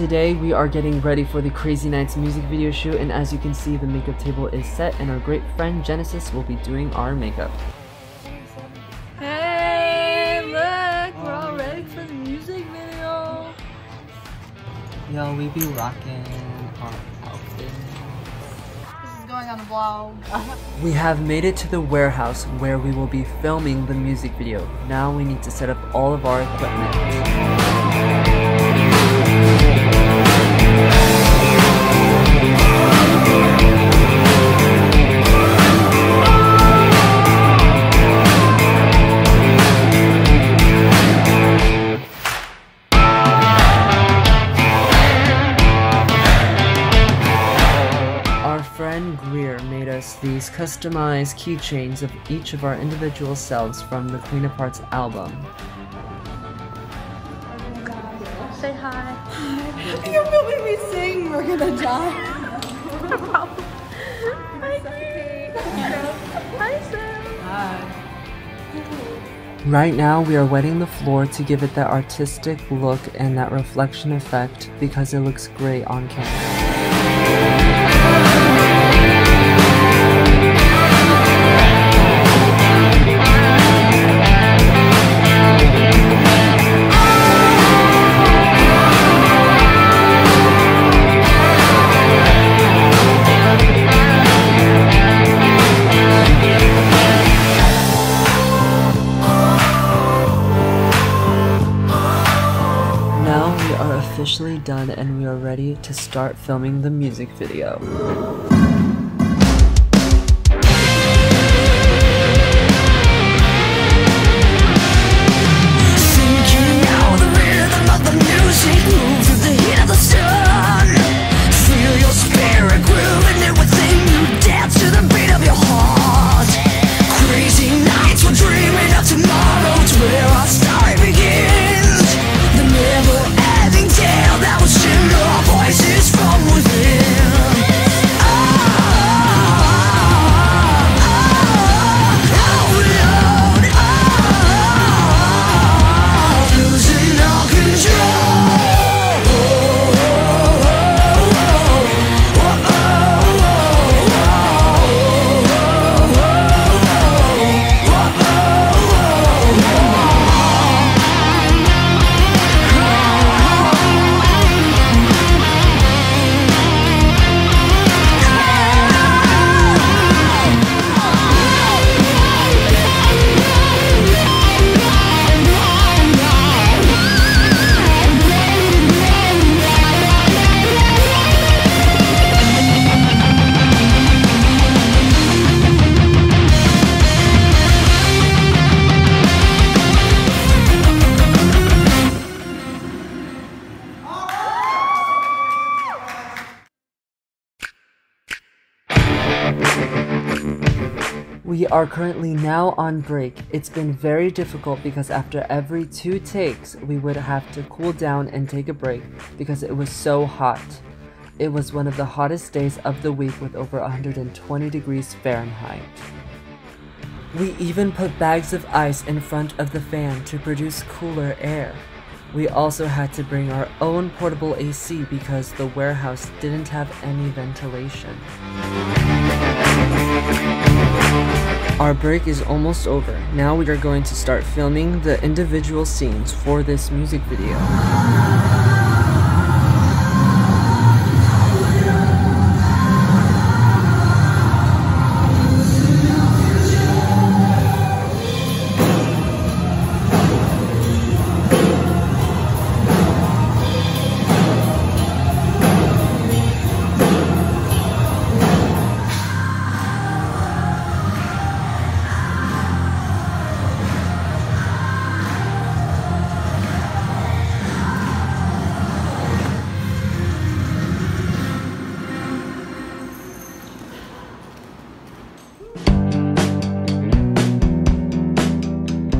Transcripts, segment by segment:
Today we are getting ready for the Crazy Nights music video shoot, and as you can see, the makeup table is set and our great friend Genesis will be doing our makeup. Hey, look, we're all ready for the music video. Yo, we be rocking our outfits. This is going on a vlog. We have made it to the warehouse where we will be filming the music video. Now we need to set up all of our equipment. These customized keychains of each of our individual selves from the Queen of Hearts album. Say hi. Hi. You're really me saying we're gonna die. No problem. Hi, Sam. Hi. Right now we are wetting the floor to give it that artistic look and that reflection effect because it looks great on camera. Officially done, and we are ready to start filming the music video. We are currently now on break. It's been very difficult because after every 2 takes, we would have to cool down and take a break because it was so hot. It was one of the hottest days of the week with over 120 degrees Fahrenheit. We even put bags of ice in front of the fan to produce cooler air. We also had to bring our own portable AC because the warehouse didn't have any ventilation. Our break is almost over. Now we are going to start filming the individual scenes for this music video.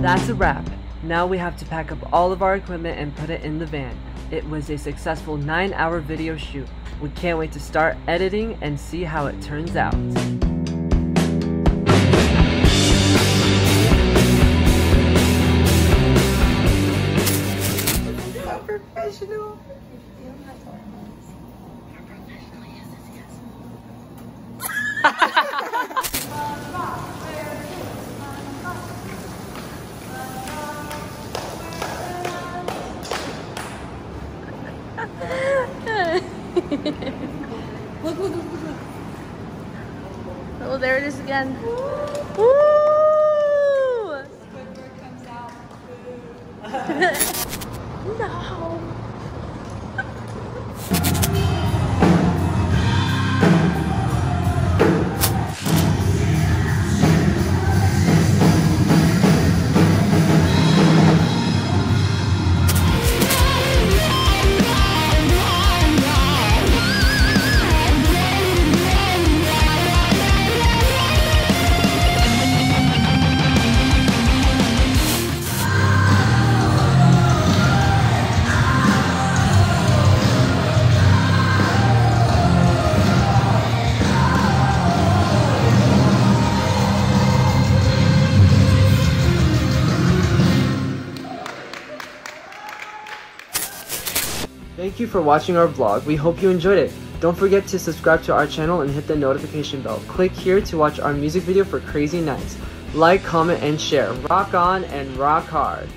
That's a wrap. Now we have to pack up all of our equipment and put it in the van. It was a successful 9-hour video shoot. We can't wait to start editing and see how it turns out. How professional. Oh, there it is again. Woo! Squidward comes out. No. Thank you for watching our vlog. We hope you enjoyed it. Don't forget to subscribe to our channel and hit the notification bell. Click here to watch our music video for Crazy Nights. Like, comment, and share. Rock on and rock hard.